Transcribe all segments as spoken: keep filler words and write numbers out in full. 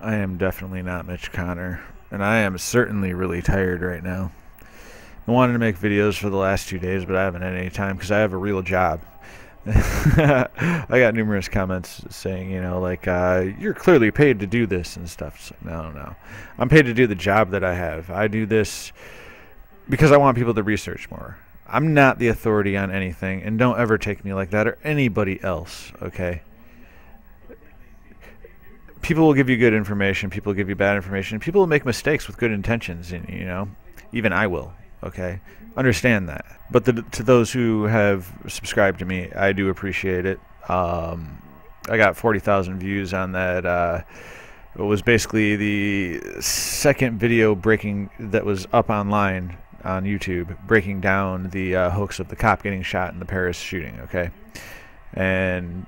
I am definitely not Mitch Connor, and I am certainly really tired right now. I wanted to make videos for the last two days, but I haven't had any time because I have a real job. I got numerous comments saying, you know, like, uh, you're clearly paid to do this and stuff. It's like, no, no. I'm paid to do the job that I have. I do this because I want people to research more. I'm not the authority on anything, and don't ever take me like that or anybody else, okay? People will give you good information. People will give you bad information. People will make mistakes with good intentions, and you know, even I will. Okay, understand that. But the, to those who have subscribed to me, I do appreciate it. Um, I got forty thousand views on that. Uh, it was basically the second video breaking that was up online on YouTube, breaking down the uh, hoax of the cop getting shot in the Paris shooting. Okay, and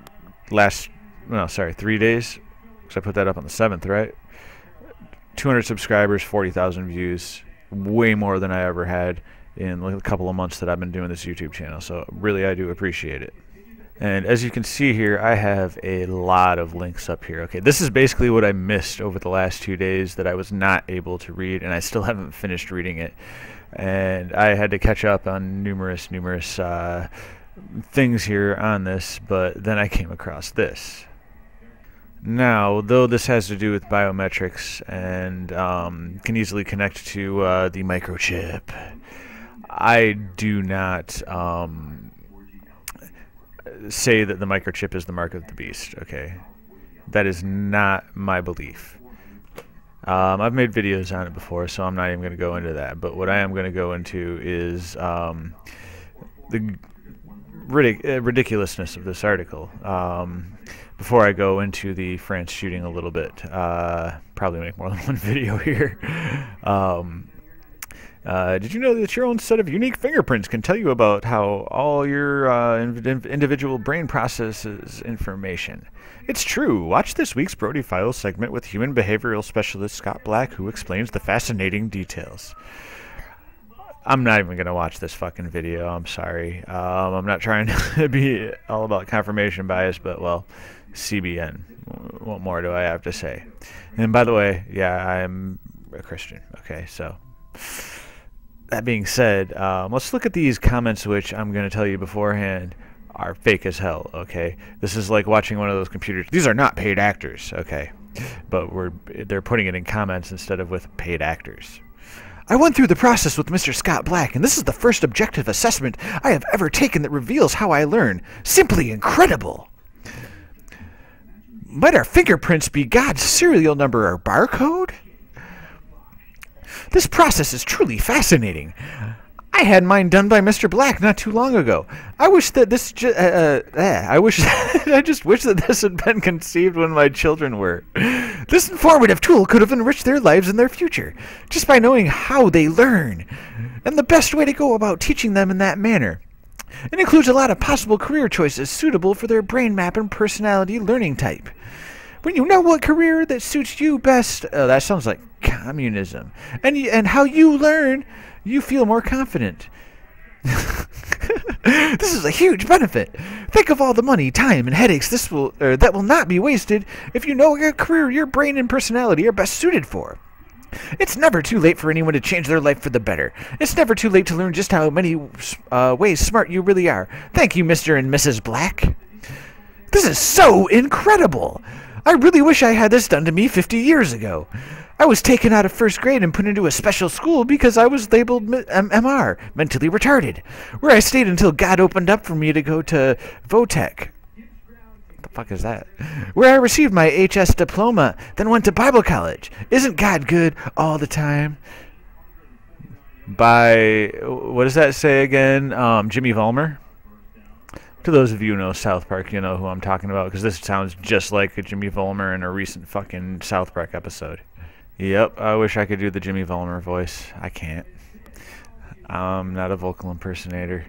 last, no, sorry, three days. Because I put that up on the seventh, right? two hundred subscribers, forty thousand views, way more than I ever had in like a couple of months that I've been doing this YouTube channel. So really, I do appreciate it. And as you can see here, I have a lot of links up here. Okay, this is basically what I missed over the last two days that I was not able to read, and I still haven't finished reading it. And I had to catch up on numerous, numerous uh, things here on this, but then I came across this. Now, though this has to do with biometrics and um, can easily connect to uh, the microchip, I do not um, say that the microchip is the mark of the beast, okay? That is not my belief. Um, I've made videos on it before, so I'm not even going to go into that. But what I am going to go into is um, the ridic- ridiculousness of this article. Um, before I go into the France shooting a little bit, uh, probably make more than one video here. um, uh, did you know that your own set of unique fingerprints can tell you about how all your uh, in individual brain processes information? It's true. Watch this week's Brody Files segment with human behavioral specialist Scott Black, who explains the fascinating details. I'm not even going to watch this fucking video. I'm sorry. Um, I'm not trying to be all about confirmation bias, but, well, C B N. What more do I have to say? And by the way, yeah, I'm a Christian. Okay, so that being said, um, let's look at these comments, which I'm going to tell you beforehand are fake as hell, okay? This is like watching one of those computers. These are not paid actors, okay? But we're they're putting it in comments instead of with paid actors. I went through the process with Mister Scott Black, and this is the first objective assessment I have ever taken that reveals how I learn. Simply incredible. Might our fingerprints be God's serial number or barcode? This process is truly fascinating. I had mine done by Mister Black not too long ago. I wish that this ju uh, uh, eh, I wish I just wish that this had been conceived when my children were. This informative tool could have enriched their lives and their future just by knowing how they learn and the best way to go about teaching them in that manner. It includes a lot of possible career choices suitable for their brain map and personality learning type. When you know what career that suits you best, oh, that sounds like communism, and and how you learn, you feel more confident. This is a huge benefit. Think of all the money, time, and headaches this will er, that will not be wasted if you know what career your brain and personality are best suited for. It's never too late for anyone to change their life for the better. It's never too late to learn just how many uh, ways smart you really are. Thank you, Mister and Missus Black. This is so incredible. I really wish I had this done to me fifty years ago. I was taken out of first grade and put into a special school because I was labeled M R, mentally retarded, where I stayed until God opened up for me to go to Votech. What the fuck is that? Where I received my H S diploma, then went to Bible college. Isn't God good all the time? By, what does that say again? Um, Jimmy Vollmer? To those of you who know South Park, you know who I'm talking about, because this sounds just like a Jimmy Vollmer in a recent fucking South Park episode. Yep, I wish I could do the Jimmy Vollmer voice. I can't. I'm not a vocal impersonator.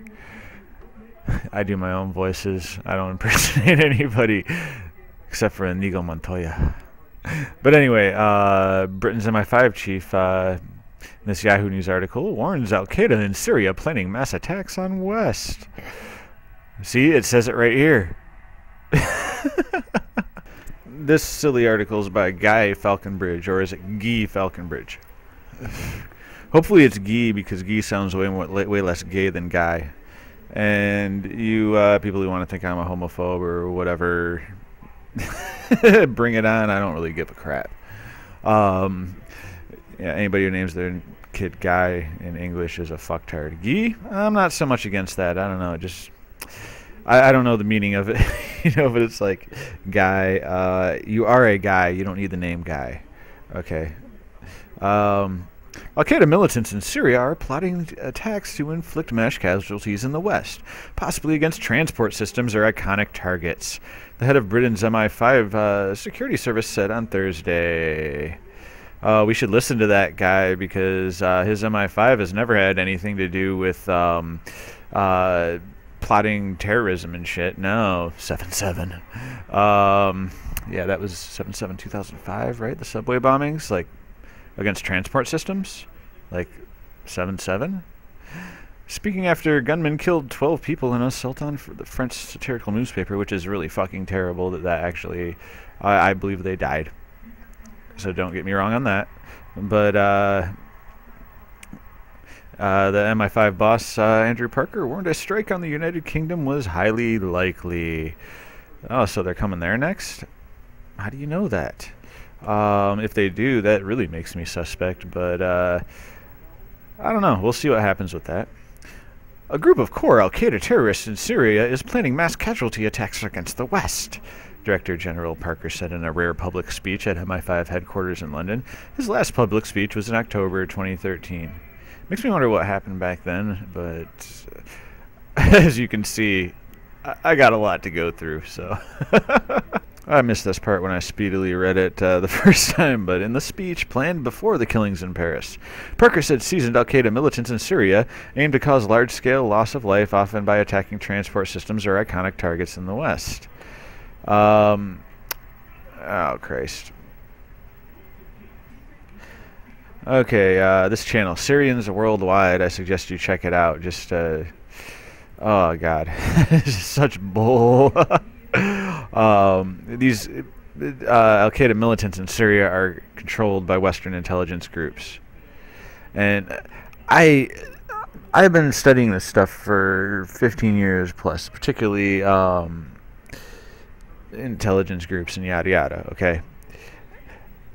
I do my own voices. I don't impersonate anybody, except for Inigo Montoya. But anyway, uh, Britain's M I five chief, uh, in this Yahoo News article, warns al-Qaeda in Syria planning mass attacks on West. See, it says it right here. this silly article is by Guy Faulconbridge, or is it Guy Faulconbridge? Hopefully it's Guy, because Guy sounds way more, way less gay than Guy. And you uh, people who want to think I'm a homophobe or whatever, bring it on. I don't really give a crap. Um, yeah, anybody who names their kid Guy in English is a fucktard. Guy? I'm not so much against that. I don't know. Just I, I don't know the meaning of it, you know. But it's like, Guy. Uh, you are a guy. You don't need the name Guy. Okay. Um, Al-Qaeda militants in Syria are plotting attacks to inflict mass casualties in the West, possibly against transport systems or iconic targets, the head of Britain's M I five uh, security service said on Thursday. Uh, we should listen to that guy, because uh, his M I five has never had anything to do with um, uh, plotting terrorism and shit. No, seven seven. Um, yeah, that was seven seven two thousand five, right? The subway bombings, like, against transport systems, like seven seven. Speaking after gunmen killed twelve people in an assault on the French satirical newspaper, which is really fucking terrible that that actually, uh, I believe they died. So don't get me wrong on that. But uh, uh, the M I five boss, uh, Andrew Parker, warned a strike on the United Kingdom was highly likely. Oh, so they're coming there next? How do you know that? Um, if they do, that really makes me suspect, but uh, I don't know. We'll see what happens with that. A group of core al-Qaeda terrorists in Syria is planning mass casualty attacks against the West, Director General Parker said in a rare public speech at M I five headquarters in London. His last public speech was in October twenty thirteen. Makes me wonder what happened back then, but uh, as you can see, I, I got a lot to go through, so... I missed this part when I speedily read it uh, the first time, but in the speech planned before the killings in Paris, Parker said seasoned al-Qaeda militants in Syria aim to cause large-scale loss of life, often by attacking transport systems or iconic targets in the West. Um, oh, Christ. Okay, uh, this channel, Syrians Worldwide, I suggest you check it out. Just, uh, oh, God. This is such bull. Um, these uh, al-Qaeda militants in Syria are controlled by Western intelligence groups, and I I've been studying this stuff for fifteen years plus, particularly um, intelligence groups and yada yada. Okay,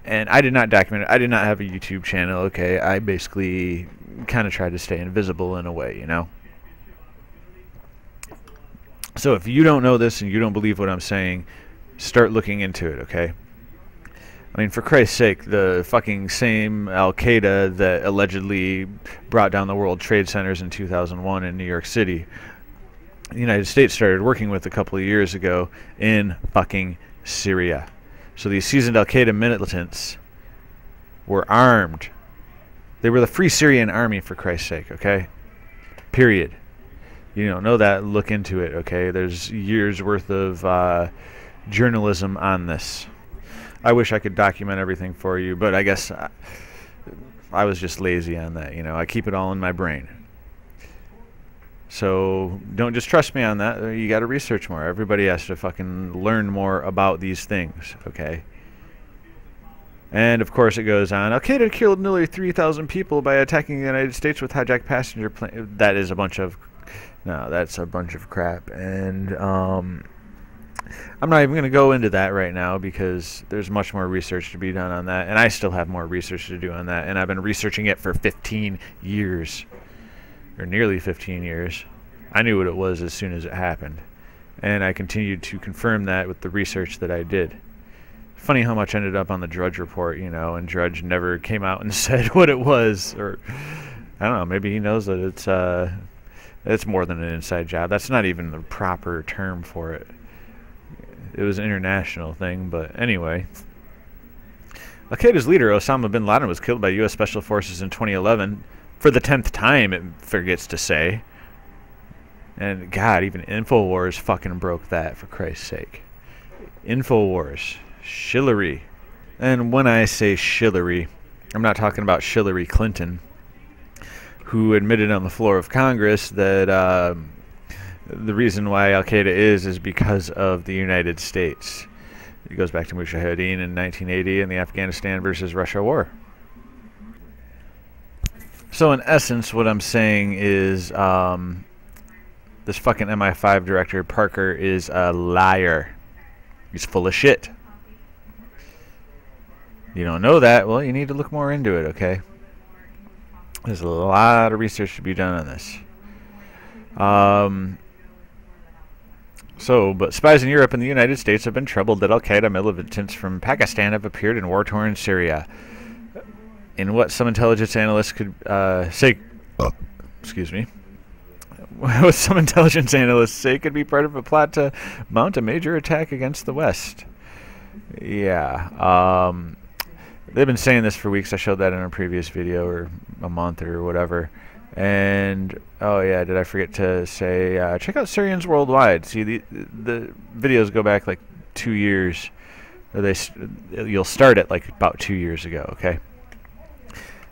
and I did not document it. I did not have a YouTube channel. Okay, I basically kind of tried to stay invisible in a way, you know. So if you don't know this and you don't believe what I'm saying, start looking into it, okay? I mean, for Christ's sake, the fucking same al-Qaeda that allegedly brought down the World Trade Centers in two thousand one in New York City, the United States started working with a couple of years ago in fucking Syria. So these seasoned al-Qaeda militants were armed. They were the Free Syrian Army, for Christ's sake, okay? Period. You don't know that, look into it, okay? There's years worth of uh, journalism on this. I wish I could document everything for you, but I guess I, I was just lazy on that, you know? I keep it all in my brain. So don't just trust me on that. You got to research more. Everybody has to fucking learn more about these things, okay? And, of course, it goes on. Al-Qaeda killed nearly three thousand people by attacking the United States with hijacked passenger planes. That is a bunch of... No, that's a bunch of crap, and um, I'm not even going to go into that right now, because there's much more research to be done on that, and I still have more research to do on that, and I've been researching it for fifteen years, or nearly fifteen years. I knew what it was as soon as it happened, and I continued to confirm that with the research that I did. Funny how much ended up on the Drudge report, you know, and Drudge never came out and said what it was, or, I don't know, maybe he knows that it's... Uh, It's more than an inside job. That's not even the proper term for it. It was an international thing, but anyway. Al-Qaeda's leader, Osama bin Laden, was killed by U S Special Forces in twenty eleven. For the tenth time, it forgets to say. And, God, even InfoWars fucking broke that, for Christ's sake. InfoWars. Shillery. And when I say shillery, I'm not talking about Hillary Clinton, who admitted on the floor of Congress that uh, the reason why al-Qaeda is is because of the United States. It goes back to Mujahideen in nineteen eighty and the Afghanistan versus Russia war. So in essence, what I'm saying is um, this fucking M I five director, Parker, is a liar. He's full of shit. You don't know that? Well, you need to look more into it, okay? There's a lot of research to be done on this. Um, so, but spies in Europe and the United States have been troubled that al-Qaeda militants from Pakistan have appeared in war-torn Syria. In what some intelligence analysts could uh, say, oh. excuse me, what some intelligence analysts say could be part of a plot to mount a major attack against the West. Yeah, um, they've been saying this for weeks. I showed that in a previous video, or a month, or whatever. And oh yeah, did I forget to say uh, check out Syrians Worldwide? See, the the videos go back like two years. Or they st you'll start at like about two years ago, okay?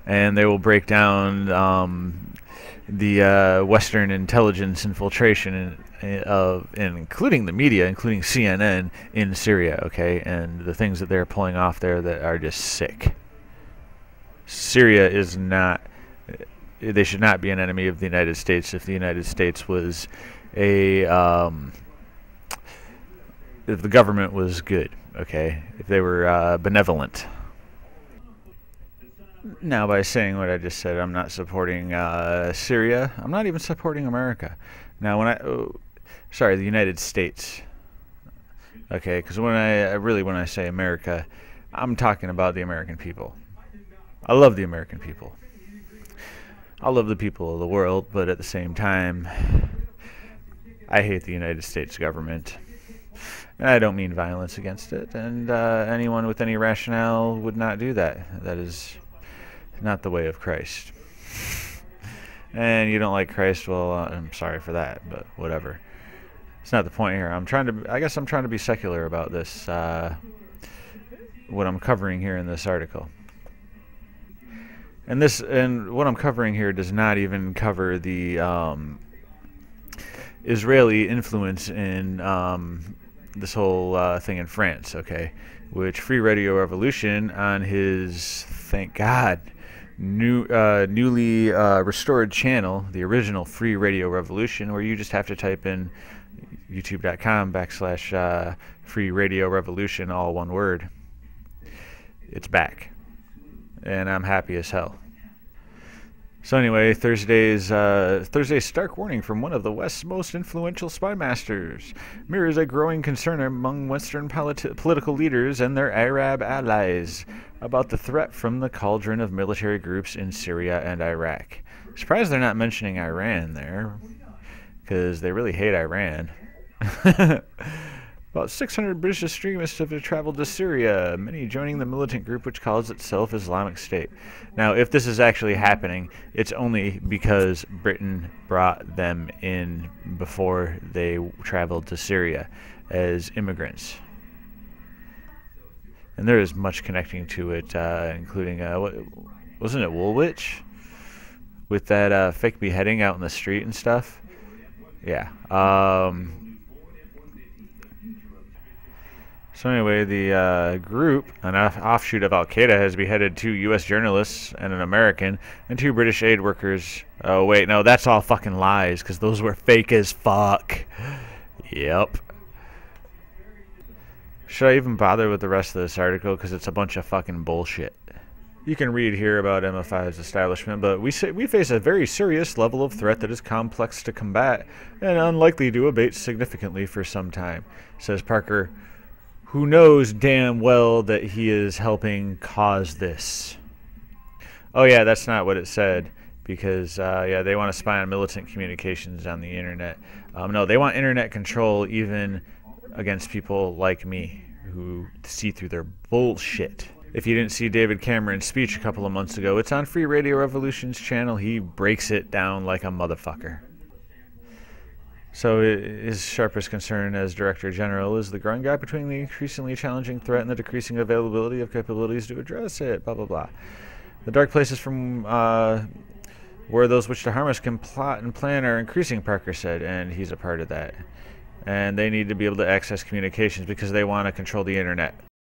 And they will break down um, the uh, Western intelligence infiltration in, in, of, and including the media, including C N N in Syria, okay, and the things that they're pulling off there that are just sick. Syria is not. They should not be an enemy of the United States. If the United States was a, um, if the government was good, okay, if they were uh, benevolent. Now, by saying what I just said, I'm not supporting uh, Syria. I'm not even supporting America. Now, when I, oh, sorry, the United States. Okay, because when I really when I say America, I'm talking about the American people. I love the American people. I love the people of the world, but at the same time, I hate the United States government. And I don't mean violence against it, and uh, anyone with any rationale would not do that. That is not the way of Christ. And you don't like Christ, well, uh, I'm sorry for that, but whatever. It's not the point here. I'm trying to, I guess I'm trying to be secular about this, uh, what I'm covering here in this article. And this, and what I'm covering here does not even cover the um, Israeli influence in um, this whole uh, thing in France, okay? Which Free Radio Revolution, on his, thank God, new, uh, newly uh, restored channel, the original Free Radio Revolution, where you just have to type in youtube.com backslash uh, Free Radio Revolution, all one word. It's back. And I'm happy as hell. So anyway, Thursday's uh, Thursday's stark warning from one of the West's most influential spy masters mirrors a growing concern among Western politi political leaders and their Arab allies about the threat from the cauldron of military groups in Syria and Iraq. Surprised they're not mentioning Iran there, because they really hate Iran. About six hundred British extremists have traveled to Syria, many joining the militant group which calls itself Islamic State. Now, if this is actually happening, it's only because Britain brought them in before they traveled to Syria as immigrants. And there is much connecting to it, uh, including, uh, what, wasn't it Woolwich? With that uh, fake beheading out in the street and stuff? Yeah. Um... So anyway, the uh, group, an off offshoot of al-Qaeda, has beheaded two U S journalists and an American and two British aid workers. Oh, wait, no, that's all fucking lies, because those were fake as fuck. Yep. Should I even bother with the rest of this article, because it's a bunch of fucking bullshit. You can read here about M I five's establishment, but we say we face a very serious level of threat that is complex to combat and unlikely to abate significantly for some time, says Parker, who knows damn well that he is helping cause this. Oh yeah, that's not what it said, because uh, yeah, they want to spy on militant communications on the internet. Um, no, they want internet control even against people like me, who see through their bullshit. If you didn't see David Cameron's speech a couple of months ago, it's on Free Radio Revolution's channel. He breaks it down like a motherfucker. So his sharpest concern as Director General is the growing gap between the increasingly challenging threat and the decreasing availability of capabilities to address it, blah, blah, blah. The dark places from uh, where those which to harm us can plot and plan are increasing, Parker said, and he's a part of that. and they need to be able to access communications because they want to control the internet.